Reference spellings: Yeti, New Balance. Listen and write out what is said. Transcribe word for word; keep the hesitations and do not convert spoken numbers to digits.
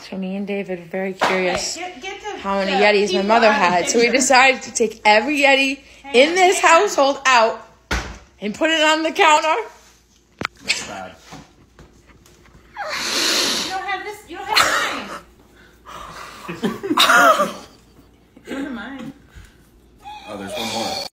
So me and David are very curious okay, get, get the, how many the Yetis my mother had. Picture. So we decided to take every Yeti hang in on, this household on. out and put it on the counter. That's bad. You don't have this. You don't have mine. You don't have mine. Oh, there's one more.